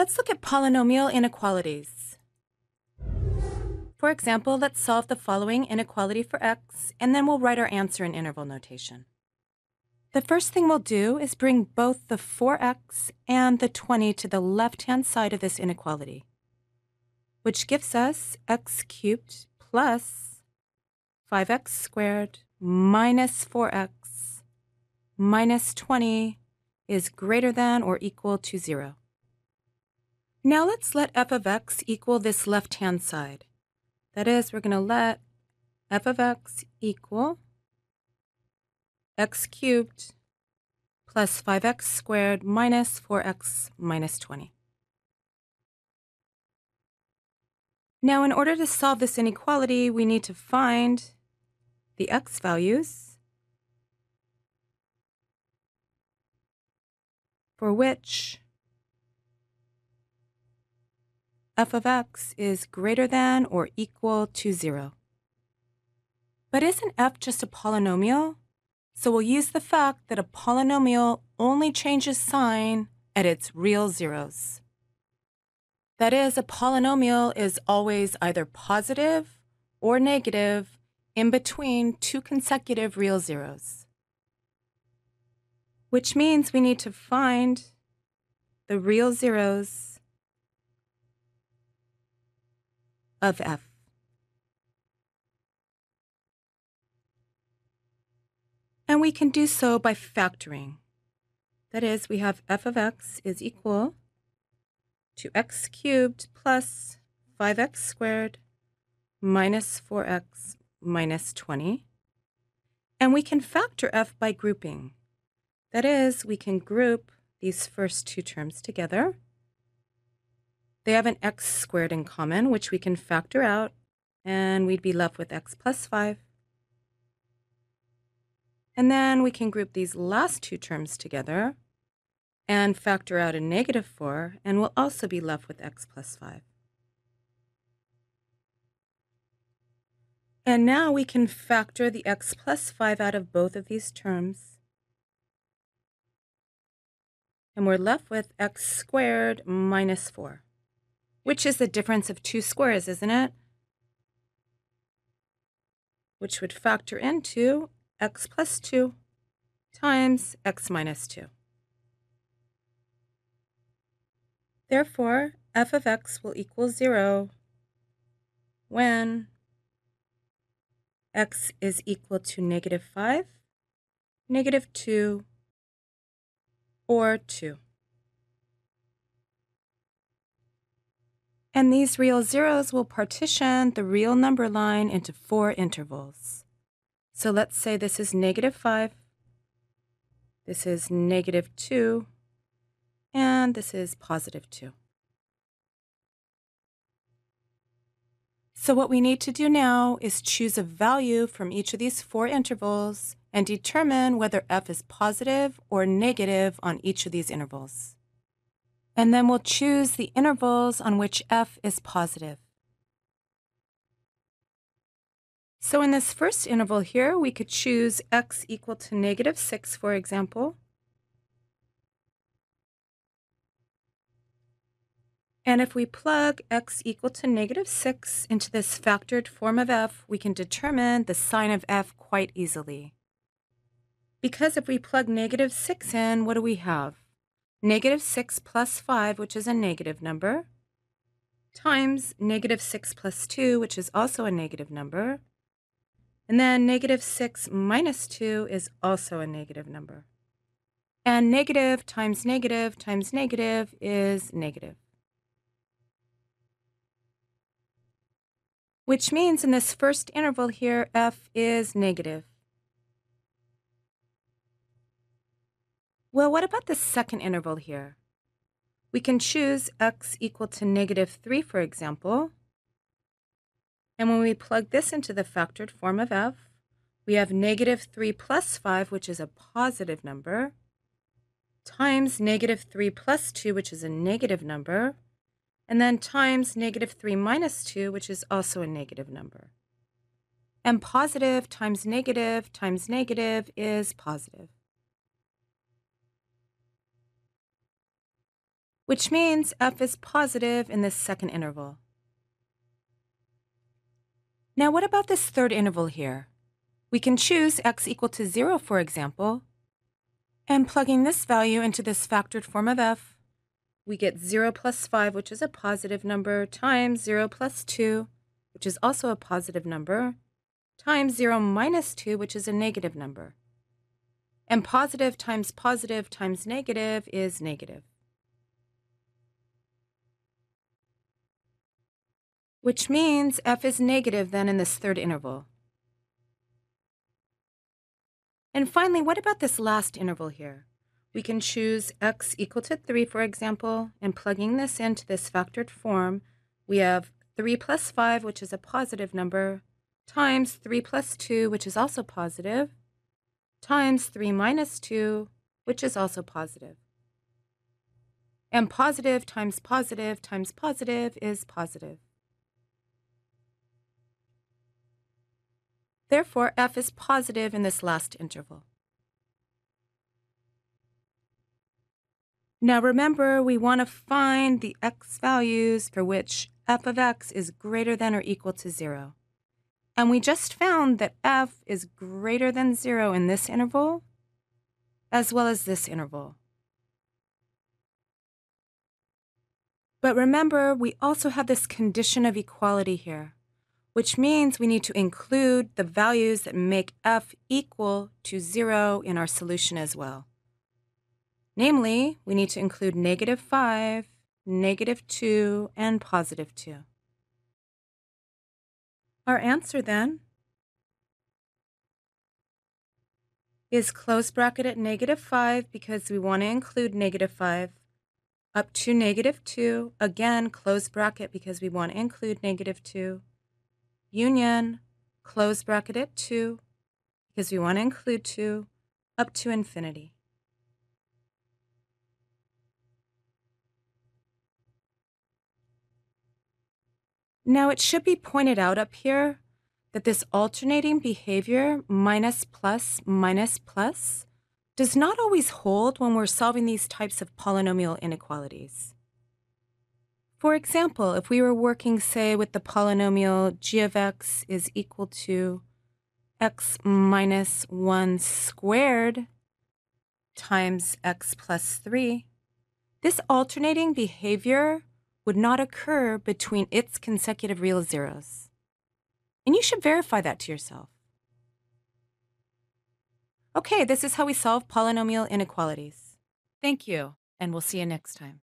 Let's look at polynomial inequalities. For example, let's solve the following inequality for x, and then we'll write our answer in interval notation. The first thing we'll do is bring both the 4x and the 20 to the left-hand side of this inequality, which gives us x cubed plus 5x squared minus 4x minus 20 is greater than or equal to 0. Now let's let f of x equal this left-hand side. That is, we're going to let f of x equal x cubed plus 5x squared minus 4x minus 20. Now, in order to solve this inequality, we need to find the x values for which f of x is greater than or equal to 0. But isn't f just a polynomial? So we'll use the fact that a polynomial only changes sign at its real zeros. That is, a polynomial is always either positive or negative in between two consecutive real zeros, which means we need to find the real zeros of f. And we can do so by factoring. That is, we have f of x is equal to x cubed plus 5x squared minus 4x minus 20. And we can factor f by grouping. That is, we can group these first two terms together. They have an x squared in common, which we can factor out, and we'd be left with x plus 5. And then we can group these last two terms together and factor out a negative 4, and we'll also be left with x plus 5. And now we can factor the x plus 5 out of both of these terms. And we're left with x squared minus 4. Which is the difference of two squares, isn't it? Which would factor into x plus 2 times x minus 2. Therefore, f of x will equal 0 when x is equal to negative 5, negative 2, or 2. And these real zeros will partition the real number line into four intervals. So let's say this is negative 5, this is negative 2, and this is positive 2. So what we need to do now is choose a value from each of these four intervals and determine whether f is positive or negative on each of these intervals. And then we'll choose the intervals on which f is positive. So in this first interval here, we could choose x equal to negative 6, for example. And if we plug x equal to negative 6 into this factored form of f, we can determine the sign of f quite easily. Because if we plug negative 6 in, what do we have? Negative 6 plus 5, which is a negative number, times negative 6 plus 2, which is also a negative number, and then negative 6 minus 2 is also a negative number. And negative times negative times negative is negative. Which means in this first interval here, f is negative. Well, what about the second interval here? We can choose x equal to negative 3, for example. And when we plug this into the factored form of f, we have negative 3 plus 5, which is a positive number, times negative 3 plus 2, which is a negative number, and then times negative 3 minus 2, which is also a negative number. And positive times negative is positive. which means f is positive in this second interval. Now what about this third interval here? We can choose x equal to 0, for example, and plugging this value into this factored form of f, we get 0 plus 5, which is a positive number, times 0 plus 2, which is also a positive number, times 0 minus 2, which is a negative number. And positive times negative is negative, which means f is negative then in this third interval. And finally, what about this last interval here? We can choose x equal to 3, for example, and plugging this into this factored form, we have 3 plus 5, which is a positive number, times 3 plus 2, which is also positive, times 3 minus 2, which is also positive. And positive is positive. Therefore, f is positive in this last interval. Now remember, we want to find the x values for which f of x is greater than or equal to 0. And we just found that f is greater than 0 in this interval, as well as this interval. But remember, we also have this condition of equality here, which means we need to include the values that make f equal to 0 in our solution as well. Namely, we need to include negative 5, negative 2, and positive 2. Our answer, then, is close bracket at negative 5, because we want to include negative 5, up to negative 2, again, close bracket because we want to include negative 2, union, close bracket at 2, because we want to include 2, up to infinity. Now it should be pointed out up here that this alternating behavior, minus plus, does not always hold when we're solving these types of polynomial inequalities. For example, if we were working, say, with the polynomial g of x is equal to x minus 1 squared times x plus 3, this alternating behavior would not occur between its consecutive real zeros. And you should verify that to yourself. Okay, this is how we solve polynomial inequalities. Thank you, and we'll see you next time.